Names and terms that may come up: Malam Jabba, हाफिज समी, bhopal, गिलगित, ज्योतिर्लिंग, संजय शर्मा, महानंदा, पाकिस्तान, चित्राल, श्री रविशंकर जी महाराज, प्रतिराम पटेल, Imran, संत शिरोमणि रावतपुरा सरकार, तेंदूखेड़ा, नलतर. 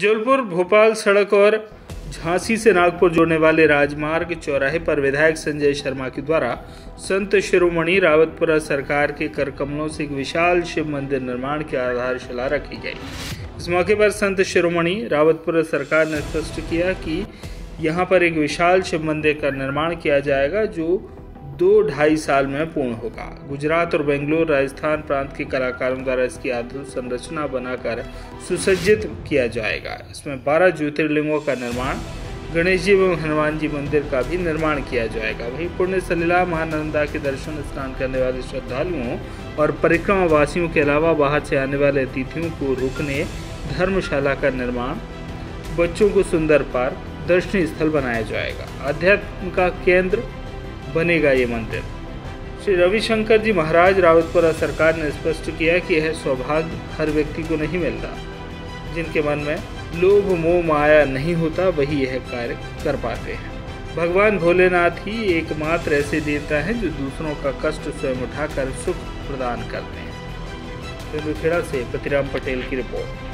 जबलपुर भोपाल सड़क और झांसी से नागपुर जोड़ने वाले राजमार्ग चौराहे पर विधायक संजय शर्मा के द्वारा संत शिरोमणि रावतपुरा सरकार के कर कमलों से एक विशाल शिव मंदिर निर्माण की आधारशिला रखी गई। इस मौके पर संत शिरोमणि रावतपुरा सरकार ने स्पष्ट किया कि यहाँ पर एक विशाल शिव मंदिर का निर्माण किया जाएगा जो 2-2.5 साल में पूर्ण होगा। गुजरात और बेंगलोर राजस्थान प्रांत के कलाकारों द्वारा इसकी आधुनिक संरचना बनाकर सुसज्जित किया जाएगा। इसमें 12 ज्योतिर्लिंगों का निर्माण, गणेश जी एवं हनुमान जी मंदिर का भी निर्माण किया जाएगा। वहीं पुण्य सलिला महानंदा के दर्शन स्नान करने वाले श्रद्धालुओं और परिक्रमा वासियों के अलावा बाहर से आने वाले अतिथियों को रुकने धर्मशाला का निर्माण, बच्चों को सुंदर पार्क, दर्शनीय स्थल बनाया जाएगा। अध्यात्म का केंद्र बनेगा ये मंदिर। श्री रविशंकर जी महाराज रावतपुरा सरकार ने स्पष्ट किया कि यह सौभाग्य हर व्यक्ति को नहीं मिलता, जिनके मन में लोभ मोह माया नहीं होता वही यह कार्य कर पाते हैं। भगवान भोलेनाथ ही एकमात्र ऐसे देवता हैं जो दूसरों का कष्ट स्वयं उठाकर सुख प्रदान करते हैं। तेंदूखेड़ा से प्रतिराम पटेल की रिपोर्ट।